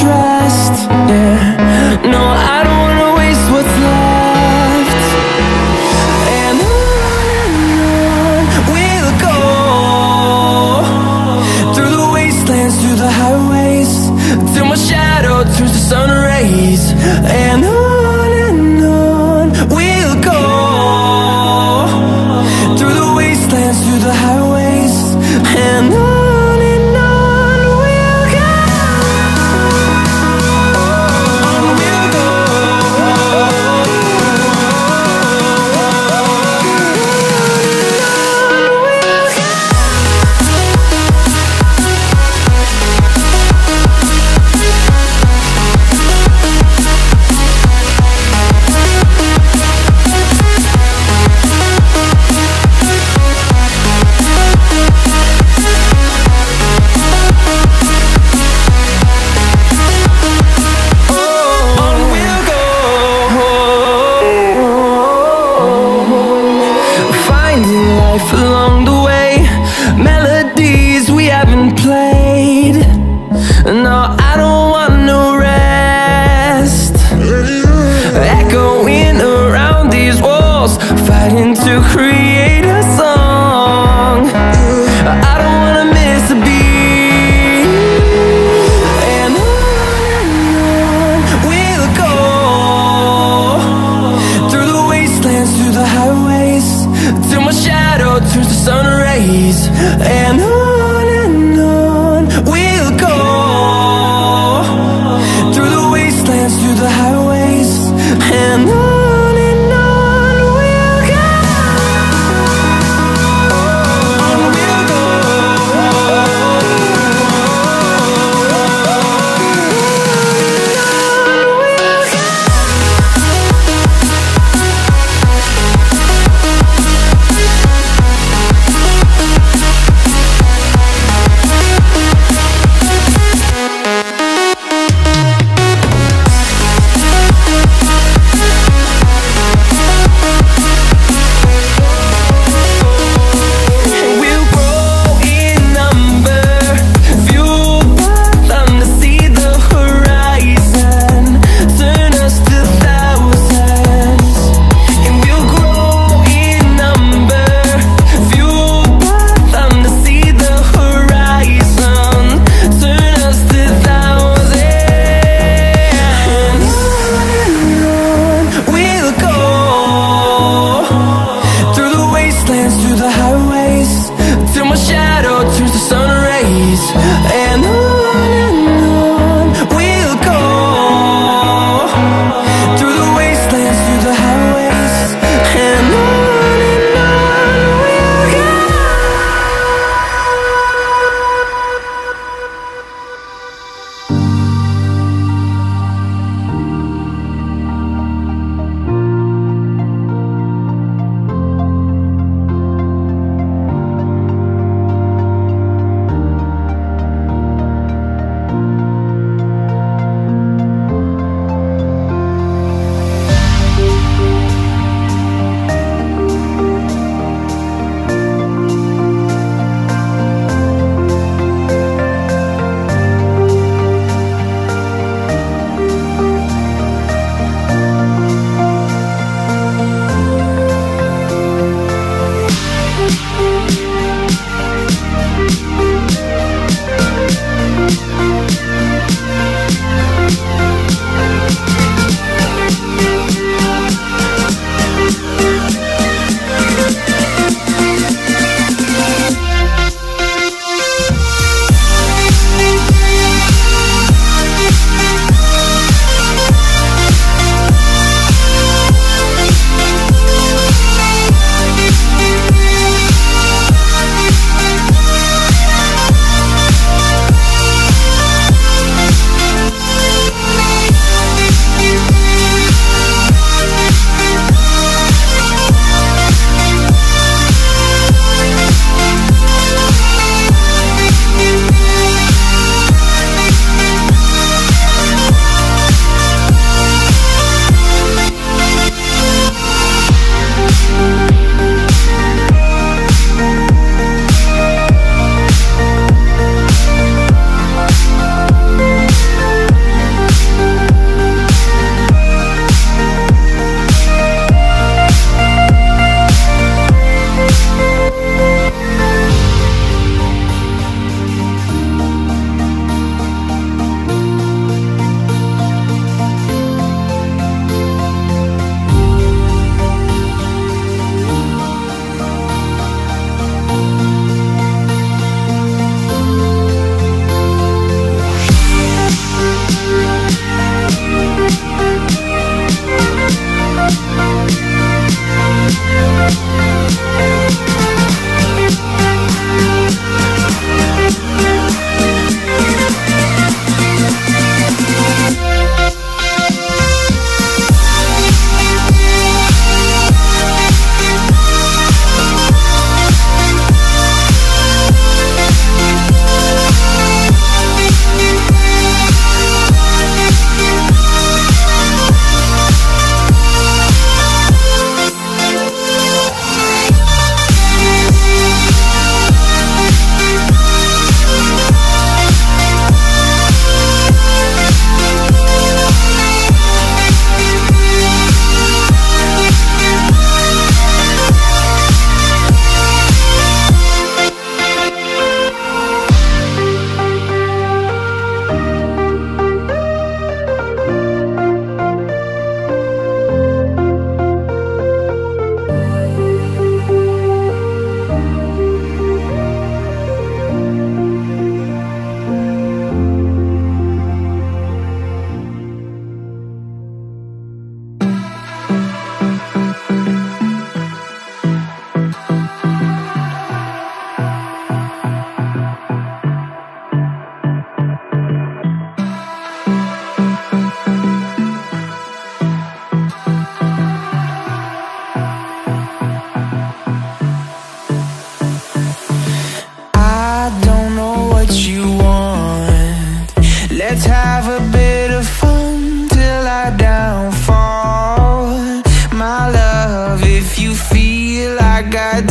trust. Yeah, no, I don't wanna waste what's left. And we'll go through the wastelands, through the highways, till my shadow turns to sun rays. And on we'll go, through the wastelands, through the highways, and on. Along the way, melodies we haven't played. No, I don't want no rest. Echoing around these walls, fighting to create a song. I don't wanna miss a beat. And on we'll go, through the wastelands, through the highways, till my shadow turns to sun rays. And on we'll go, through the wastelands, through the highways, and on.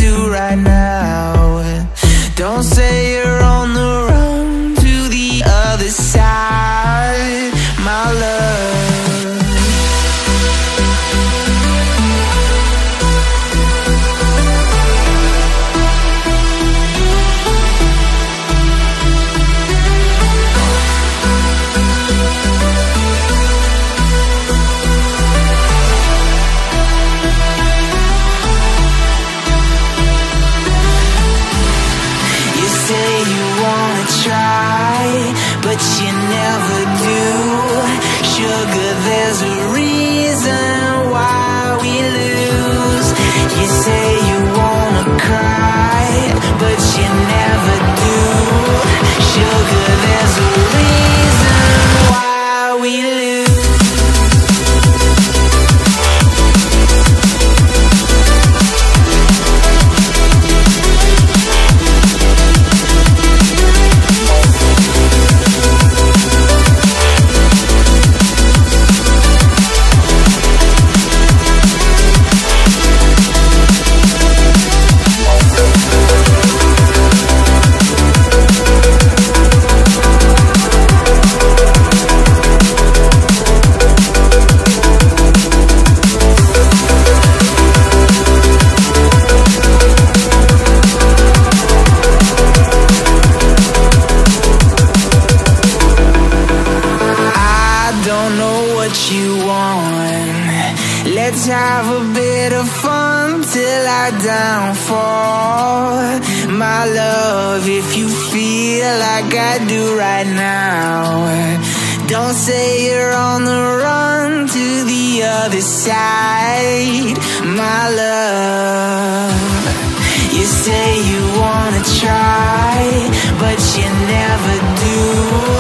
do right now. Don't say you're on the run to the other side, my love. But you never do. Sugar, there's a reason why we lose. You say you wanna cry, but you never do. Sugar, there's a reason why we lose. Let's have a bit of fun till I downfall, my love. If you feel like I do right now, don't say you're on the run to the other side, my love. You say you wanna try, but you never do.